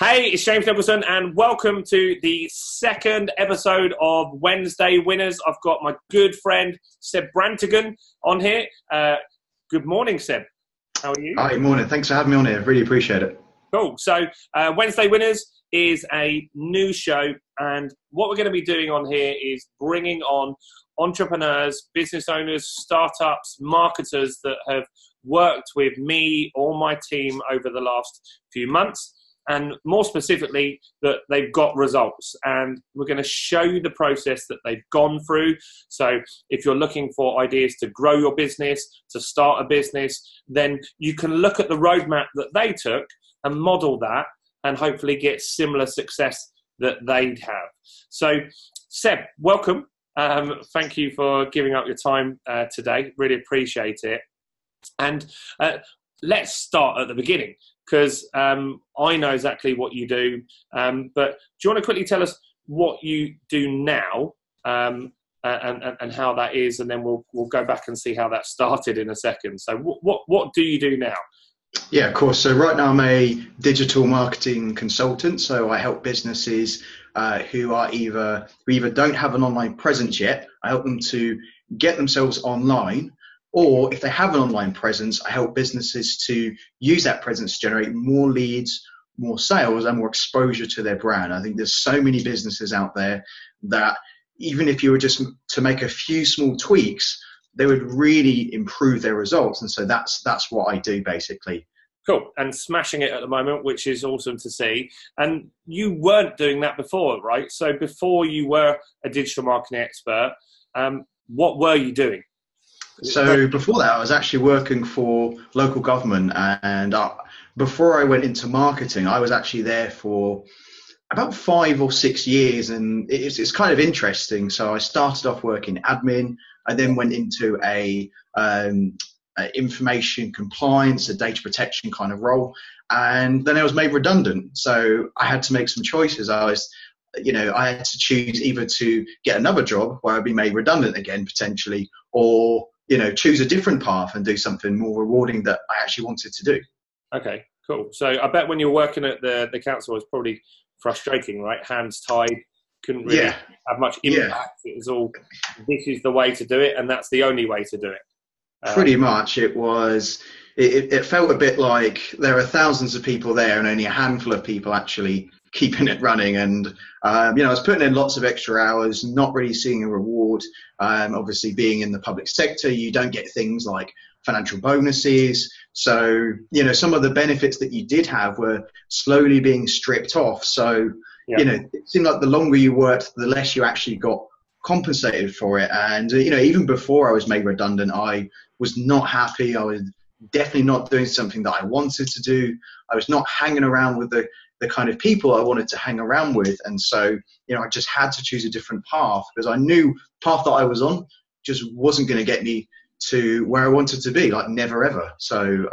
Hey, it's James Nicholson and welcome to the second episode of Wednesday Winners. I've got my good friend Seb Brantigan on here. Good morning, Seb. How are you? Hi, morning. Thanks for having me on here. Really appreciate it. Cool. So Wednesday Winners is a new show, and what we're going to be doing on here is bringing on entrepreneurs, business owners, startups, marketers that have worked with me or my team over the last few months. And more specifically, that they've got results. And we're going to show you the process that they've gone through. So if you're looking for ideas to grow your business, to start a business, then you can look at the roadmap that they took and model that and hopefully get similar success that they'd have. So, Seb, welcome. Thank you for giving up your time today. Really appreciate it. And let's start at the beginning, because I know exactly what you do, but do you want to quickly tell us what you do now and how that is, and then we'll go back and see how that started in a second. So what do you do now? Yeah, of course. So right now I'm a digital marketing consultant, so I help businesses who either don't have an online presence yet. I help them to get themselves online, or if they have an online presence, I help businesses to use that presence to generate more leads, more sales, and more exposure to their brand. I think there's so many businesses out there that even if you were just to make a few small tweaks, they would really improve their results. And so that's what I do basically. Cool. And smashing it at the moment, which is awesome to see. And you weren't doing that before, right? So before you were a digital marketing expert, what were you doing? So before that, I was actually working for local government, and before I went into marketing, I was actually there for about 5 or 6 years, and it's kind of interesting. So I started off working admin. I then went into a information compliance, a data protection kind of role, and then I was made redundant. So I had to make some choices. I had to choose either to get another job where I'd be made redundant again potentially, or choose a different path and do something more rewarding that I actually wanted to do. Okay, cool. So I bet when you're working at the council, it's probably frustrating, right? Hands tied, couldn't really have much impact. Yeah. It was all, this is the way to do it, and that's the only way to do it. Pretty much, it was. It felt a bit like there are thousands of people there, and only a handful of people actually keeping it running. And I was putting in lots of extra hours, not really seeing a reward. Obviously being in the public sector, you don't get things like financial bonuses, so some of the benefits that you did have were slowly being stripped off. So it seemed like the longer you worked, the less you actually got compensated for it. And even before I was made redundant, I was not happy. I was definitely not doing something that I wanted to do. I was not hanging around with the kind of people I wanted to hang around with. And so, I just had to choose a different path, because I knew the path that I was on just wasn't going to get me to where I wanted to be, like never ever. So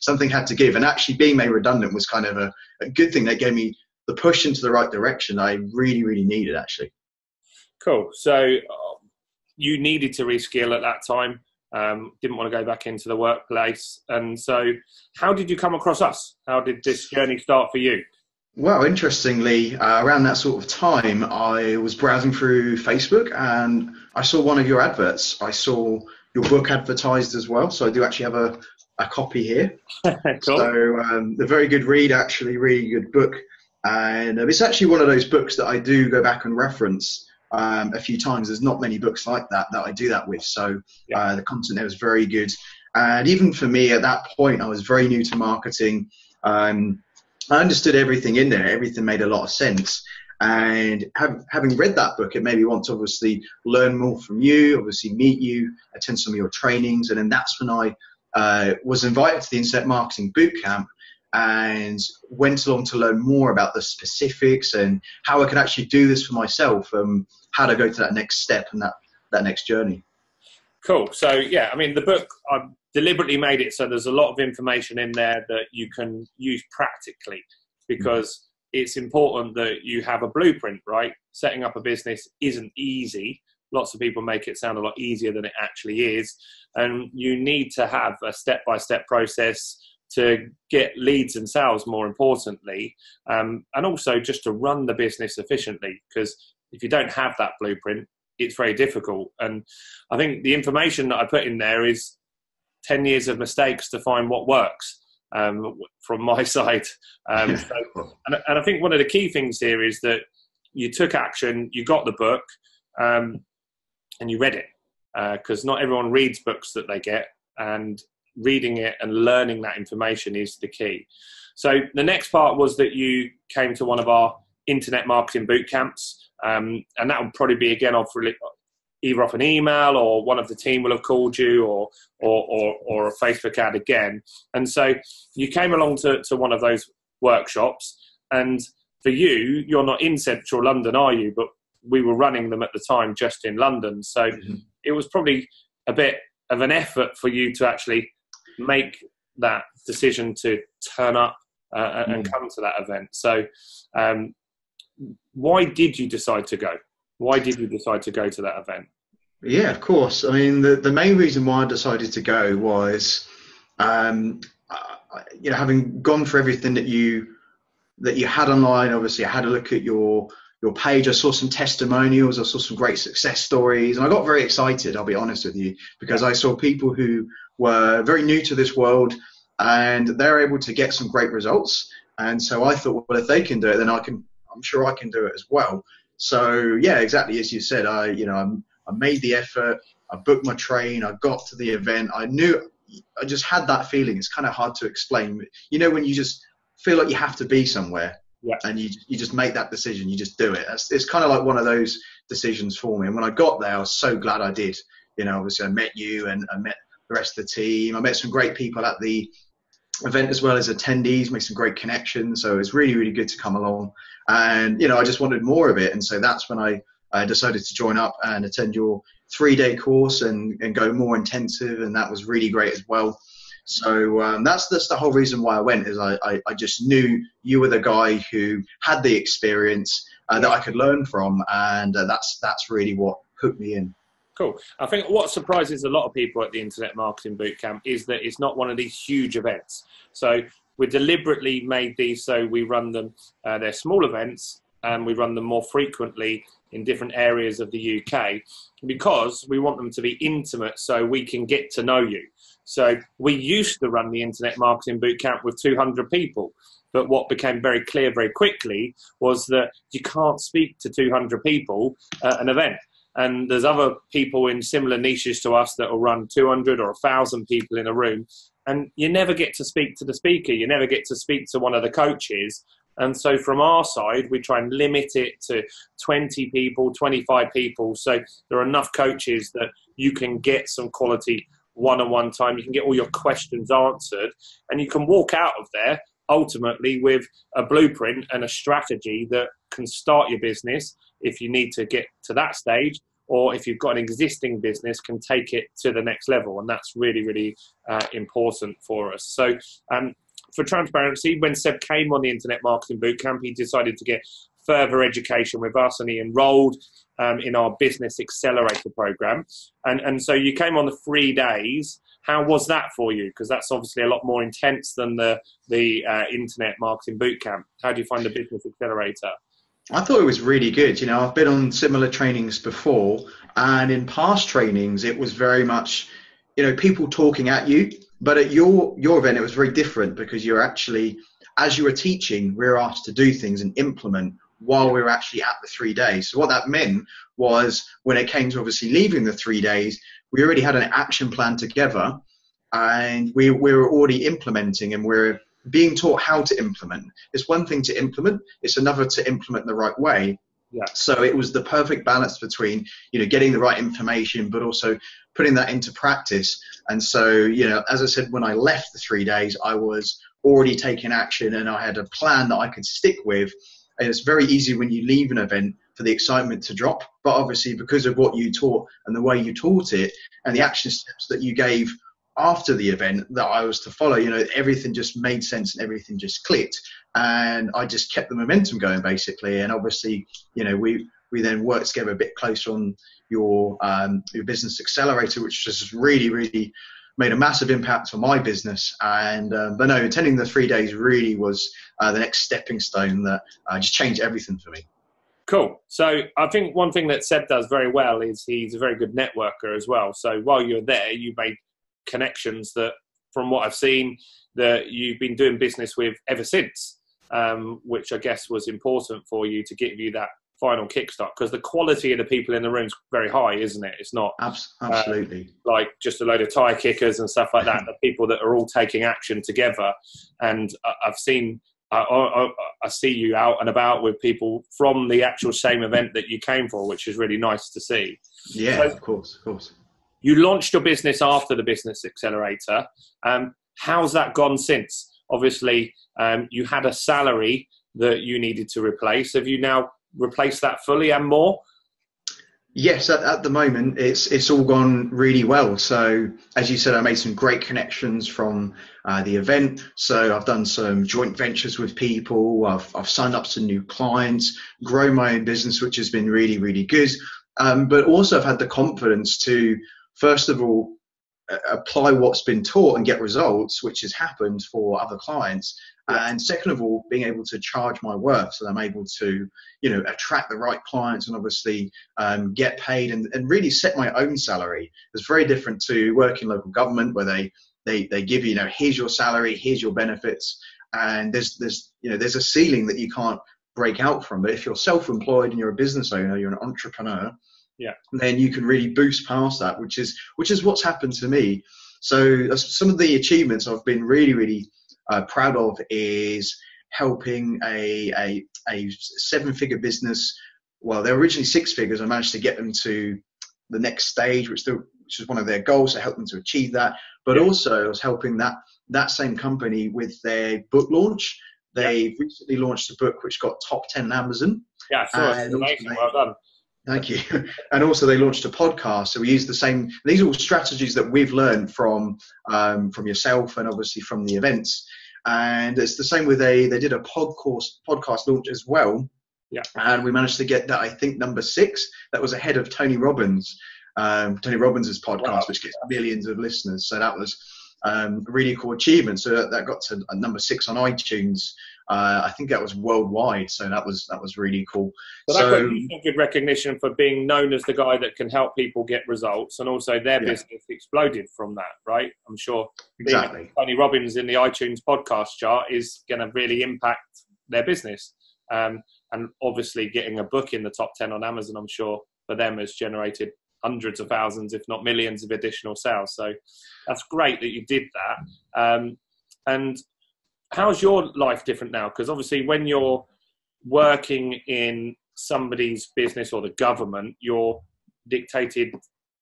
something had to give. And actually being made redundant was kind of a good thing. That gave me the push into the right direction I really, really needed actually. Cool. So you needed to reskill at that time. Didn't want to go back into the workplace. And so how did you come across us? How did this journey start for you? Well, interestingly, around that sort of time, I was browsing through Facebook and I saw one of your adverts. I saw your book advertised as well. So I do actually have a copy here. Cool. So a very good read, actually, really good book. And it's actually one of those books that I do go back and reference a few times. There's not many books like that I do that with, so the content there was very good. And even for me at that point, I was very new to marketing. I understood everything in there. Everything made a lot of sense. And having read that book, it made me want to obviously learn more from you, obviously meet you, attend some of your trainings. And then that's when I was invited to the Internet Marketing Bootcamp, and went along to learn more about the specifics and how I could actually do this for myself, how to go to that next step and that next journey. Cool. So yeah, I mean, the book, I've deliberately made it so there's a lot of information in there that you can use practically, because it's important that you have a blueprint, right? Setting up a business isn't easy. lots of people make it sound a lot easier than it actually is. And you need to have a step-by-step process to get leads and sales, more importantly, and also just to run the business efficiently, because if you don't have that blueprint, it's very difficult. And I think the information that I put in there is 10 years of mistakes to find what works from my side. And I think one of the key things here is that you took action, you got the book, and you read it, because not everyone reads books that they get, and reading it and learning that information is the key. So the next part was that you came to one of our internet marketing boot camps, and that will probably be again off either off an email, or one of the team will have called you, or a Facebook ad again. And so you came along to one of those workshops, and for you, you're not in central London, are you? But we were running them at the time just in London, so it was probably a bit of an effort for you to actually make that decision to turn up and come to that event. So why did you decide to go? Why did you decide to go to that event? Yeah, of course. I mean, the main reason why I decided to go was, you know, having gone for everything that you had online. Obviously, I had a look at your page. I saw some testimonials. I saw some great success stories, and I got very excited, I'll be honest with you, because I saw people who were very new to this world, and they're able to get some great results. And so I thought, well, if they can do it, then I'm sure I can do it as well. So yeah, exactly as you said, I made the effort, I booked my train, I got to the event. I knew, I just had that feeling. It's kind of hard to explain. You know, when you just feel like you have to be somewhere, yeah, and you just make that decision, you just do it. It's kind of like one of those decisions for me. And when I got there, I was so glad I did. You know, obviously I met you, and I met the rest of the team. I met some great people at the event as well as attendees, made some great connections. So it's really, really good to come along. And, you know, I just wanted more of it. And so that's when I decided to join up and attend your 3-day course and go more intensive. And that was really great as well. So that's the whole reason why I went, is I just knew you were the guy who had the experience that I could learn from. And that's really what hooked me in. Cool. I think what surprises a lot of people at the Internet Marketing Bootcamp is that it's not one of these huge events. So we deliberately made these so we run them, they're small events, and we run them more frequently in different areas of the UK, because we want them to be intimate so we can get to know you. So we used to run the Internet Marketing Bootcamp with 200 people. But what became very clear very quickly was that you can't speak to 200 people at an event. And there's other people in similar niches to us that will run 200 or 1,000 people in a room. And you never get to speak to the speaker. You never get to speak to one of the coaches. And so from our side, we try and limit it to 20 people, 25 people. So there are enough coaches that you can get some quality one-on-one time. You can get all your questions answered. And you can walk out of there ultimately with a blueprint and a strategy that can start your business if you need to get to that stage, or if you've got an existing business, can take it to the next level. And that's really, really important for us. So for transparency, when Seb came on the Internet Marketing Bootcamp, he decided to get further education with us, and he enrolled in our Business Accelerator program. And so you came on the 3 days. How was that for you? Because that's obviously a lot more intense than the Internet Marketing Bootcamp. How do you find the Business Accelerator? I thought it was really good. You know, I've been on similar trainings before, and in past trainings, it was very much, you know, people talking at you. But at your event, it was very different, because you're actually, as you were teaching, we were asked to do things and implement while we were actually at the 3 days. So what that meant was, when it came to obviously leaving the 3 days, we already had an action plan together, and we were already implementing, and we're being taught how to implement. It's one thing to implement, it's another to implement the right way. Yeah. So it was the perfect balance between, you know, getting the right information, but also putting that into practice. And so, you know, as I said, when I left the 3 days, I was already taking action, and I had a plan that I could stick with. And it's very easy when you leave an event for the excitement to drop. But obviously, because of what you taught and the way you taught it, and the action steps that you gave after the event that I was to follow, you know, everything just made sense, and everything just clicked, and I just kept the momentum going, basically. And obviously, you know, we We then work together a bit closer on your business accelerator, which has really made a massive impact on my business. And but no, attending the 3 days really was the next stepping stone that just changed everything for me. Cool. So I think one thing that Seb does very well is he's a very good networker as well. So while you're there, you made connections that, from what I've seen, that you've been doing business with ever since, which I guess was important for you to give you that final kickstart, because the quality of the people in the room is very high, isn't it? It's not absolutely like just a load of tire kickers and stuff like that. The people that are all taking action together, and I've seen. I see you out and about with people from the actual same event that you came for, which is really nice to see. Yeah, so of course. You launched your business after the Business Accelerator. How's that gone since? Obviously, you had a salary that you needed to replace. Have you now replaced that fully and more? Yes, at the moment, it's all gone really well. So, as you said, I made some great connections from the event. So, I've done some joint ventures with people. I've signed up some new clients, grown my own business, which has been really good. But also, I've had the confidence to, first of all, apply what's been taught and get results, which has happened for other clients. And second of all, being able to charge my worth, so I'm able to, you know, attract the right clients and obviously get paid and really set my own salary. It's very different to work in local government, where they give you, you know, here's your salary, here's your benefits, and there's a ceiling that you can't break out from. But if you're self-employed and you're a business owner, you're an entrepreneur, yeah, then you can really boost past that, which is what's happened to me. So some of the achievements I've been really proud of is helping a seven-figure business. Well, they were originally six figures. I managed to get them to the next stage, which was one of their goals. I helped them to achieve that. But yeah, also I was helping that same company with their book launch. They've recently launched a book which got top 10 on Amazon. Yeah, it's amazing. Well done. Thank you. And also they launched a podcast. So we use the same, these are all strategies that we've learned from yourself and obviously from the events. And it's the same with they did a podcast launch as well. Yeah. And we managed to get that, I think, number 6. That was ahead of Tony Robbins, Tony Robbins' podcast, wow, which gets millions of listeners. So that was a really cool achievement. So that got to number 6 on iTunes. I think that was worldwide, so that was really cool. So that's good recognition for being known as the guy that can help people get results, and also their business exploded from that, right? I'm sure exactly. Tony Robbins in the iTunes podcast chart is going to really impact their business, and obviously getting a book in the top 10 on Amazon, I'm sure for them has generated hundreds of thousands, if not millions, of additional sales. So that's great that you did that, and. How's your life different now? Because obviously when you're working in somebody's business or the government, you're dictated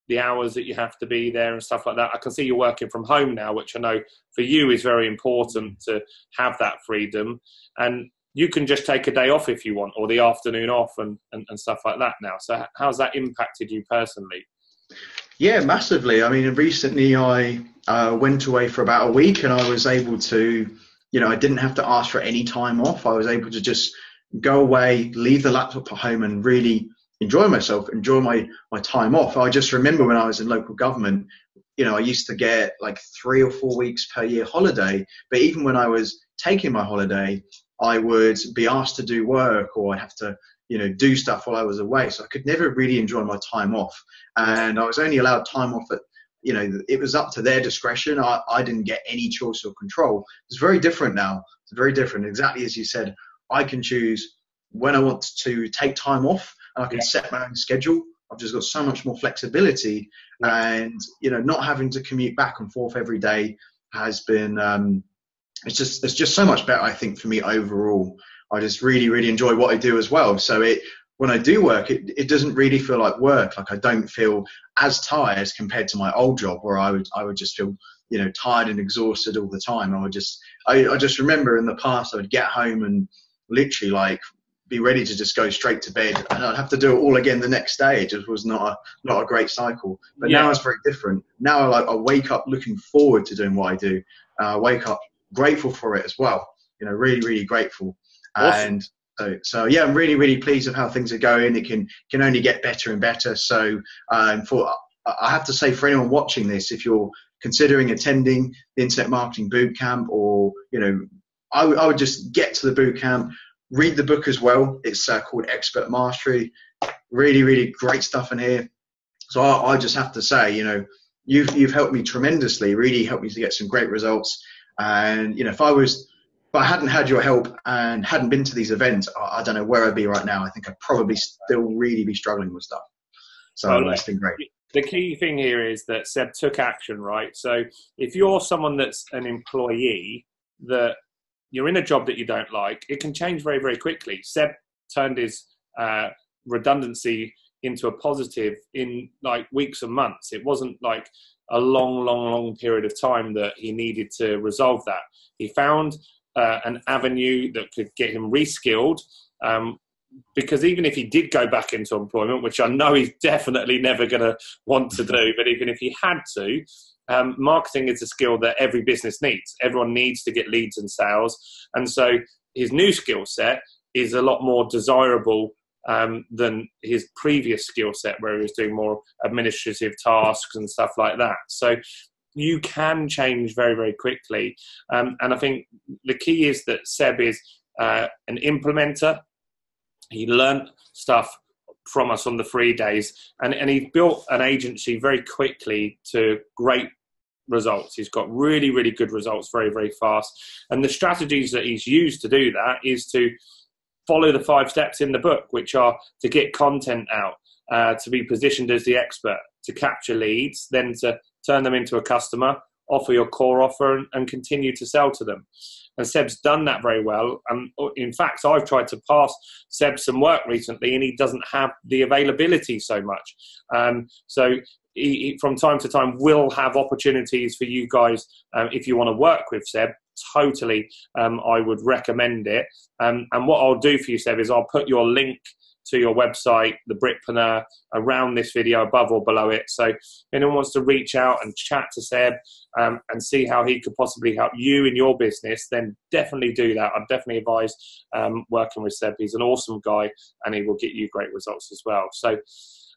the hours that you have to be there and stuff like that. I can see you're working from home now, which I know for you is very important to have that freedom. And you can just take a day off if you want, or the afternoon off and stuff like that now. So how's that impacted you personally? Yeah, massively. I mean, recently I went away for about a week and I was able to... You know, I didn't have to ask for any time off. I was able to just go away, leave the laptop at home and really enjoy myself, enjoy my time off. I just remember when I was in local government, you know, I used to get like 3 or 4 weeks per year holiday. But even when I was taking my holiday, I would be asked to do work, or I'd have to, you know, do stuff while I was away. So I could never really enjoy my time off. And I was only allowed time off at, you know, it was up to their discretion. I didn't get any choice or control. It's very different now. It's very different. Exactly as you said, I can choose when I want to take time off, and I can set my own schedule. I've just got so much more flexibility, and, you know, not having to commute back and forth every day has been, it's just so much better, I think, for me overall. I just really enjoy what I do as well. So when I do work, it doesn't really feel like work. Like I don't feel as tired compared to my old job, where I would just feel, you know, tired and exhausted all the time. I just remember in the past I would get home and literally like be ready to just go straight to bed, and I'd have to do it all again the next day. It just was not a great cycle. But now it's very different. Now I wake up looking forward to doing what I do. I wake up grateful for it as well. You know, really grateful. Awesome. And So yeah, I'm really pleased with how things are going. It can only get better and better. So I have to say, for anyone watching this, if you're considering attending the Internet Marketing Bootcamp, or I would just get to the bootcamp, read the book as well. It's called Expert Mastery. Really great stuff in here. So I just have to say, you've helped me tremendously. Really helped me to get some great results. And if I hadn't had your help and hadn't been to these events, I don't know where I'd be right now. I think I'd probably still really be struggling with stuff. So it's been great. The key thing here is that Seb took action, right? So if you're someone that's an employee, that you're in a job that you don't like, it can change very quickly. Seb turned his redundancy into a positive in like weeks and months. It wasn't like a long period of time that he needed to resolve that. He found an avenue that could get him reskilled, because even if he did go back into employment, which I know he's definitely never going to want to do, but even if he had to, marketing is a skill that every business needs. Everyone needs to get leads and sales. And so his new skill set is a lot more desirable than his previous skill set, where he was doing more administrative tasks and stuff like that. So you can change very quickly. And I think the key is that Seb is an implementer. He learned stuff from us on the 3 days, and he built an agency very quickly to great results. He's got really good results very fast. And the strategies that he's used to do that is to follow the 5 steps in the book, which are to get content out, to be positioned as the expert, to capture leads, then to turn them into a customer, offer your core offer, and continue to sell to them. And Seb's done that very well. And in fact, I've tried to pass Seb some work recently, and he doesn't have the availability so much. So he, from time to time, will have opportunities for you guys if you want to work with Seb. Totally, I would recommend it. And what I'll do for you, Seb, is I'll put your link to your website, the Britpreneur, around this video, above or below it. So if anyone wants to reach out and chat to Seb and see how he could possibly help you in your business, then definitely do that. I'd definitely advise working with Seb. He's an awesome guy, and he will get you great results as well. So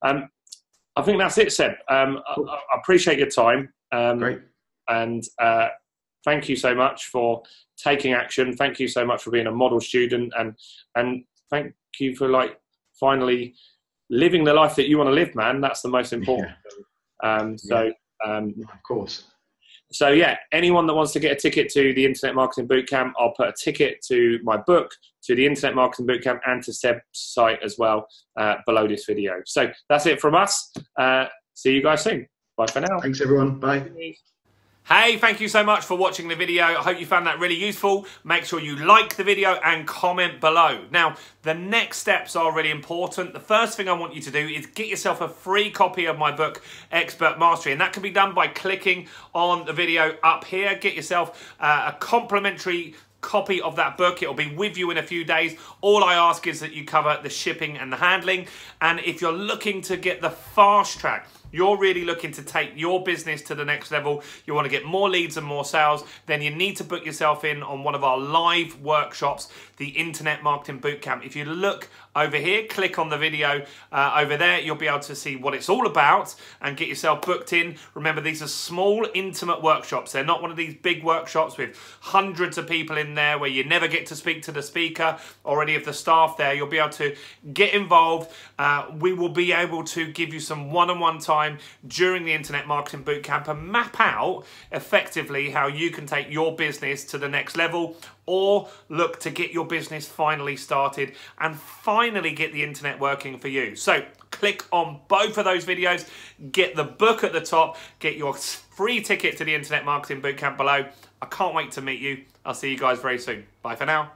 I think that's it, Seb. Cool. I appreciate your time. Great. And thank you so much for taking action. Thank you so much for being a model student, and thank you for finally living the life that you want to live, man. That's the most important thing. Of course. So yeah, anyone that wants to get a ticket to the Internet Marketing Bootcamp, I'll put a ticket to my book, to the Internet Marketing Bootcamp, and to Seb's site as well below this video. So that's it from us. See you guys soon. Bye for now. Thanks everyone. Bye. Hey, thank you so much for watching the video. I hope you found that really useful. Make sure you like the video and comment below. Now, the next steps are really important. The first thing I want you to do is get yourself a free copy of my book, Expert Mastery, and that can be done by clicking on the video up here. Get yourself a complimentary copy of that book. It'll be with you in a few days. All I ask is that you cover the shipping and the handling. And if you're looking to get the fast track, you're really looking to take your business to the next level, you want to get more leads and more sales, then you need to book yourself in on one of our live workshops, the Internet Marketing Bootcamp. If you look over here, click on the video over there, you'll be able to see what it's all about and get yourself booked in. Remember, these are small, intimate workshops. They're not one of these big workshops with hundreds of people in there where you never get to speak to the speaker or any of the staff there. You'll be able to get involved. We will be able to give you some one-on-one time during the Internet Marketing Bootcamp and map out effectively how you can take your business to the next level, or look to get your business finally started and finally get the internet working for you. So click on both of those videos, get the book at the top, get your free ticket to the Internet Marketing Bootcamp below. I can't wait to meet you. I'll see you guys very soon. Bye for now.